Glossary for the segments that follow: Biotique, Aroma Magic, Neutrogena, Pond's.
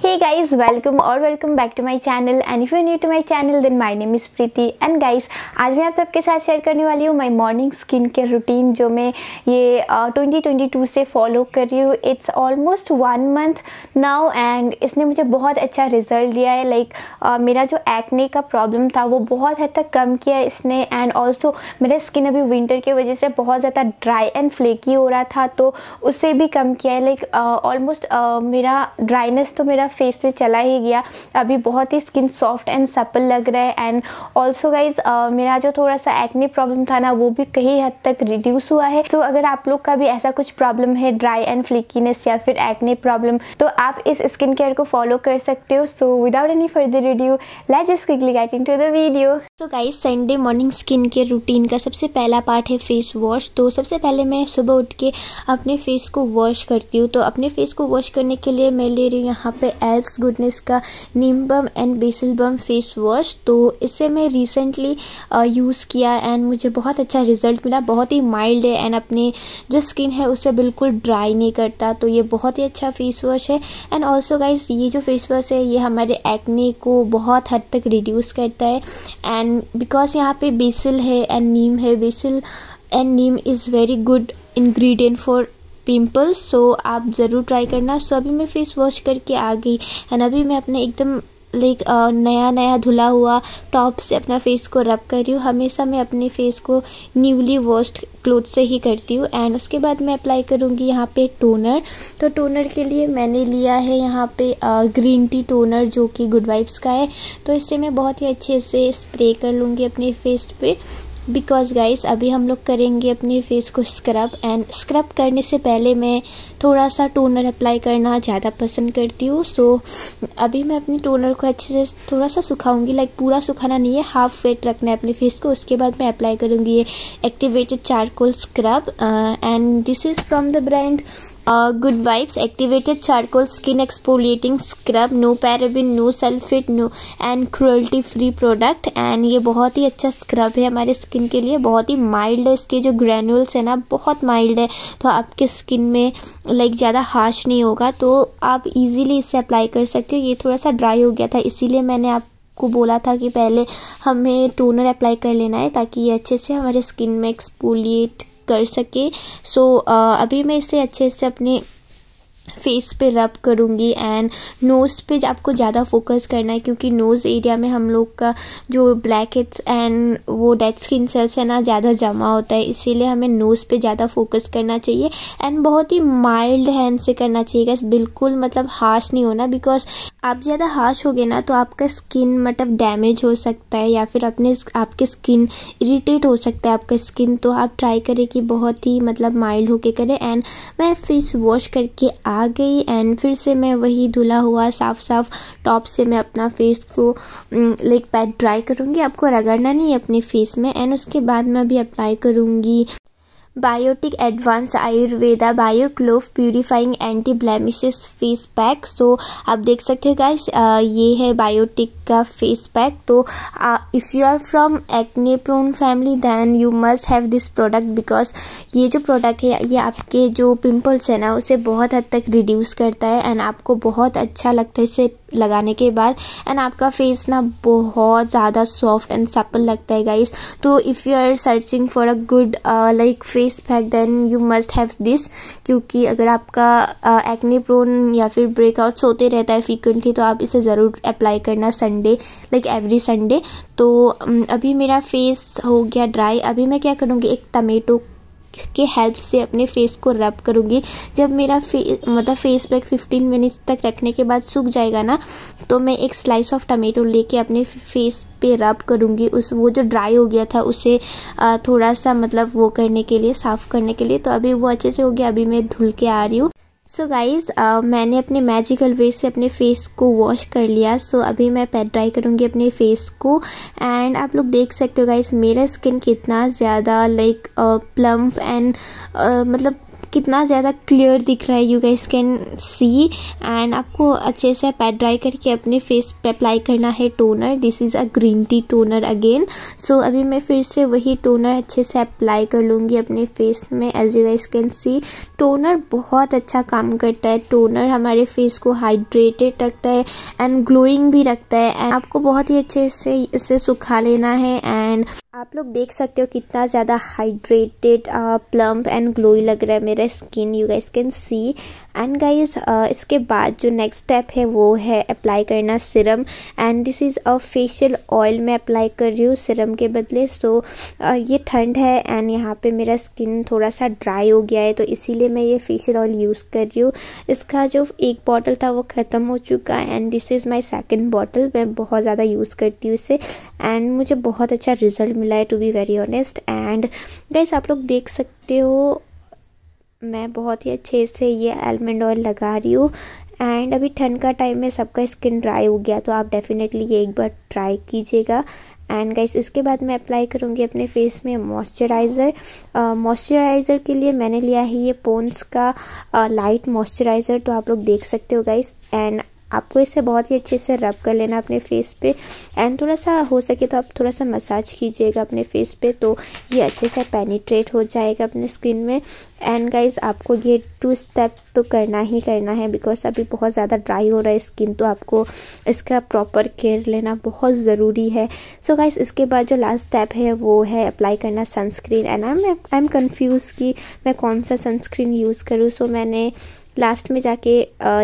Hey guys, welcome और welcome back to my channel and if you are new to my channel then my name is Preeti and guys आज मैं आप सबके साथ share करने वाली हूँ my morning skin care routine जो मैं ये 2022 से follow कर रही हूँ. It's almost 1 month now and इसने मुझे बहुत अच्छा result दिया है. Like मेरा जो acne का problem था वो बहुत हद तक कम किया इसने and also मेरा skin अभी winter के वजह से बहुत ज़्यादा dry and flaky हो रहा था तो उससे भी कम किया है. Like almost मेरा dryness तो मेरा फेस से चला ही गया. अभी बहुत ही स्किन सॉफ्ट एंड सपल लग रहा है एंड ऑल्सो गाइज मेरा जो थोड़ा सा एक्ने प्रॉब्लम था ना वो भी कहीं हद तक रिड्यूस हुआ है. सो अगर आप लोग का भी ऐसा कुछ प्रॉब्लम है ड्राई एंड फ्लिकीनेस या फिर एक्ने प्रॉब्लम तो आप इस स्किन केयर को फॉलो कर सकते हो. So without any further ado let's just quickly get into the video. So guys Sunday morning skin care routine का सबसे पहला पार्ट है फेस वॉश. तो सबसे पहले मैं सुबह उठ के अपने फेस को वॉश करती हूँ. तो अपने फेस को वॉश करने के लिए मैं ले रही हूँ यहाँ पे L'Orèals Goodness का neem balm and basil balm face wash. तो इसे मैं रिसेंटली यूज़ किया एंड मुझे बहुत अच्छा रिजल्ट मिला. बहुत ही माइल्ड है एंड अपने जो स्किन है उसे बिल्कुल ड्राई नहीं करता. तो ये बहुत ही अच्छा फेस वॉश है एंड ऑल्सो गाइज ये जो फेस वॉश है ये हमारे एक्ने को बहुत हद तक रिड्यूस करता है एंड बिकॉज यहाँ पे बेसिल है एंड नीम है. Basil and neem is very good ingredient for pimples. So आप ज़रूर ट्राई करना. सो अभी मैं फेस वॉश करके आ गई एंड अभी मैं अपने एकदम लाइक नया धुला हुआ टॉप से अपना फेस को रब कर रही हूँ. हमेशा मैं अपने फेस को न्यूली वॉश्ड क्लोथ से ही करती हूँ एंड उसके बाद मैं अप्लाई करूँगी यहाँ पे टोनर. तो टोनर के लिए मैंने लिया है यहाँ पे ग्रीन टी टोनर जो कि गुड वाइब्स का है. तो इससे मैं बहुत ही अच्छे से स्प्रे कर लूँगी अपने फेस पे बिकॉज गाइस अभी हम लोग करेंगे अपने फेस को स्क्रब एंड स्क्रब करने से पहले मैं थोड़ा सा टोनर अप्लाई करना ज़्यादा पसंद करती हूँ. सो अभी मैं अपने टोनर को अच्छे से थोड़ा सा सुखाऊंगी. लाइक पूरा सुखाना नहीं है, हाफ वेट रखना है अपने फेस को. उसके बाद मैं अप्लाई करूँगी ये activated charcoal scrub and this is from the brand good vibes activated charcoal skin exfoliating scrub. No paraben, no sulphate, no and cruelty free product and ये बहुत ही अच्छा स्क्रब है हमारे स्किन के लिए. बहुत ही माइल्ड है, इसके जो ग्रैन्यूल्स है ना बहुत माइल्ड है तो आपके स्किन में लाइक ज़्यादा हार्श नहीं होगा. तो आप इजीली इसे अप्लाई कर सकते हो. ये थोड़ा सा ड्राई हो गया था इसीलिए मैंने आपको बोला था कि पहले हमें टोनर अप्लाई कर लेना है ताकि ये अच्छे से हमारे स्किन में एक्सफोलिएट कर सके. सो अभी मैं इसे अच्छे से अपने फेस पे रब करूँगी एंड नोज़ पे आपको ज़्यादा फोकस करना है क्योंकि नोज़ एरिया में हम लोग का जो ब्लैक हेड्स एंड वो डेड स्किन सेल्स है ना ज़्यादा जमा होता है इसीलिए हमें नोज़ पे ज़्यादा फोकस करना चाहिए एंड बहुत ही माइल्ड हैंड से करना चाहिए गाइस. बिल्कुल मतलब हार्श नहीं होना बिकॉज आप ज़्यादा हार्श हो गए ना तो आपका स्किन मतलब डैमेज हो सकता है या फिर आपके स्किन इरिटेट हो सकता है आपका स्किन. तो आप ट्राई करें कि बहुत ही मतलब माइल्ड होके करें एंड मैं फेस वॉश करके आ गई एंड फिर से मैं वही धुला हुआ साफ टॉप से मैं अपना फेस को लाइक पैड ड्राई करूँगी. आपको रगड़ना नहीं है अपने फेस में एंड उसके बाद मैं भी अप्लाई करूँगी Biotique advance Ayurveda bioclove purifying anti blemishes face pack. So आप देख सकते हो गाइस ये है बायोटिक का फेस पैक. तो if you are from acne prone family then you must have this product because ये जो प्रोडक्ट है ये आपके जो पिम्पल्स है ना उसे बहुत हद तक रिड्यूस करता है एंड आपको बहुत अच्छा लगता है इसे लगाने के बाद एंड आपका फेस ना बहुत ज़्यादा सॉफ्ट एंड सपल लगता है गाइस. तो if you are searching for a good like face pack then you must have this क्योंकि अगर आपका एक्ने प्रोन या फिर ब्रेकआउट्स होते रहता है फ्रीक्वेंटली तो आप इसे ज़रूर अप्लाई करना संडे लाइक एवरी संडे. तो अभी मेरा फेस हो गया ड्राई. अभी मैं क्या करूँगी एक टमेटो के हेल्प से अपने फेस को रब करूँगी. जब मेरा फेस पैक 15 मिनट्स तक रखने के बाद सूख जाएगा ना तो मैं एक स्लाइस ऑफ टमेटो लेके अपने फेस पे रब करूँगी उस वो जो ड्राई हो गया था उसे थोड़ा सा मतलब वो करने के लिए साफ़ करने के लिए. तो अभी वो अच्छे से हो गया. अभी मैं धुल के आ रही हूँ. सो गाइज़ मैंने अपने मैजिकल वे से अपने फेस को वॉश कर लिया. सो अभी मैं पैड ड्राई करूँगी अपने फेस को एंड आप लोग देख सकते हो गाइज़ मेरा स्किन कितना ज़्यादा लाइक प्लम्प एंड मतलब कितना ज़्यादा क्लियर दिख रहा है, you guys can see. And आपको अच्छे से पैड ड्राई करके अपने फेस पे अप्लाई करना है toner. This is a green tea toner again. So अभी मैं फिर से वही टोनर अच्छे से अप्लाई कर लूँगी अपने फेस में। As you guys can see, toner बहुत अच्छा काम करता है। टोनर हमारे फेस को हाइड्रेटेड रखता है एंड ग्लोइंग भी रखता है। एंड आपको बहुत ही अच्छे से इसे सुखा लेना है। एंड आप लोग देख सकते हो कितना ज़्यादा हाइड्रेटेड, प्लम्प एंड ग्लोई लग रहा है मेरा skin, you guys can see. And guys इसके बाद जो नेक्स्ट स्टेप है वो है अप्लाई करना serum. And this is a facial oil मैं अप्लाई कर रही हूँ सिरम के बदले। सो ये ठंड है एंड यहाँ पे मेरा स्किन थोड़ा सा ड्राई हो गया है, तो इसीलिए मैं ये फेशियल ऑयल यूज़ कर रही हूँ। इसका जो एक बॉटल था वो ख़त्म हो चुका है and this is my second bottle. मैं बहुत ज़्यादा यूज़ करती हूँ इसे एंड मुझे बहुत अच्छा रिजल्ट मिला है, to be very honest. And guys आप लोग देख सकते हो मैं बहुत ही अच्छे से ये आलमंड ऑयल लगा रही हूँ। एंड अभी ठंड का टाइम है, सबका स्किन ड्राई हो गया, तो आप डेफिनेटली ये एक बार ट्राई कीजिएगा। एंड गाइस इसके बाद मैं अप्लाई करूँगी अपने फेस में मॉइस्चराइज़र। मॉइस्चराइज़र के लिए मैंने लिया है ये पोन्स का लाइट मॉइस्चराइज़र, तो आप लोग देख सकते हो गाइस। एंड आपको इसे बहुत ही अच्छे से रब कर लेना अपने फेस पे एंड थोड़ा सा हो सके तो आप थोड़ा सा मसाज कीजिएगा अपने फेस पे, तो ये अच्छे से पेनिट्रेट हो जाएगा अपने स्किन में। एंड गाइज आपको ये 2 स्टेप तो करना ही करना है, बिकॉज अभी बहुत ज़्यादा ड्राई हो रहा है स्किन, तो आपको इसका प्रॉपर केयर लेना बहुत ज़रूरी है। सो गाइज इसके बाद जो लास्ट स्टेप है वो है अप्लाई करना sunscreen. And I am confuse कि मैं कौन सा सनस्क्रीन यूज़ करूँ, सो मैंने लास्ट में जाके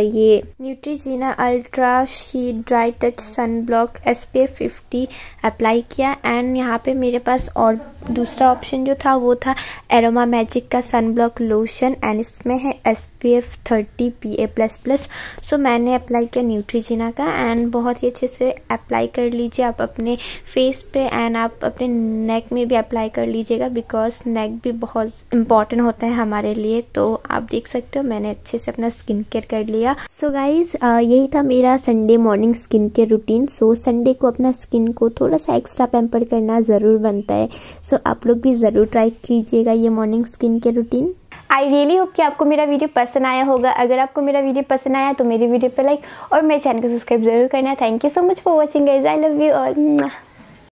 ये Neutrogena ultra sheer dry touch sunblock SPF 50 apply किया। एंड यहाँ पे मेरे पास और दूसरा ऑप्शन जो था वो था एरोमा मैजिक का सनब्लॉक लोशन एंड इसमें है SPF 30 PA++। सो मैंने अप्लाई किया न्यूट्रीजीना का एंड बहुत ही अच्छे से अप्लाई कर लीजिए आप अपने फेस पे एंड आप अपने नेक में भी अप्लाई कर लीजिएगा, बिकॉज नेक भी बहुत इंपॉर्टेंट होता है हमारे लिए। तो आप देख सकते हो मैंने अच्छे से अपना स्किन केयर कर लिया। सो गाइज यही था मेरा Sunday morning skin care routine. So Sunday को अपना स्किन को थोड़ा सा एक्स्ट्रा पैम्पर करना ज़रूर बनता है। सो आप लोग भी ज़रूर ट्राई कीजिएगा ये morning skin care routine. I really hope कि आपको मेरा वीडियो पसंद आया होगा। अगर आपको मेरा वीडियो पसंद आया तो मेरे वीडियो पर लाइक और मेरे चैनल को सब्सक्राइब जरूर करना। Thank you so much for watching guys, I love you all.